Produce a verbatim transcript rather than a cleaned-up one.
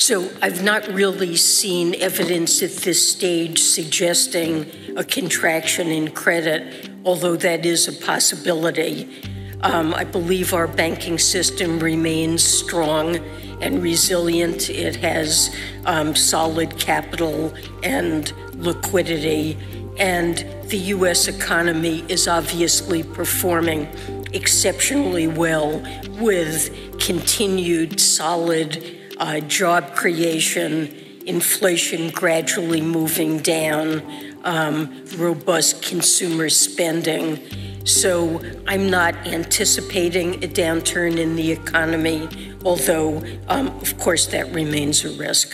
So I've not really seen evidence at this stage suggesting a contraction in credit, although that is a possibility. Um, I believe our banking system remains strong and resilient. It has um, solid capital and liquidity, and the U S economy is obviously performing exceptionally well with continued solid Uh, job creation, inflation gradually moving down, um, robust consumer spending. So I'm not anticipating a downturn in the economy, although, um, of course, that remains a risk.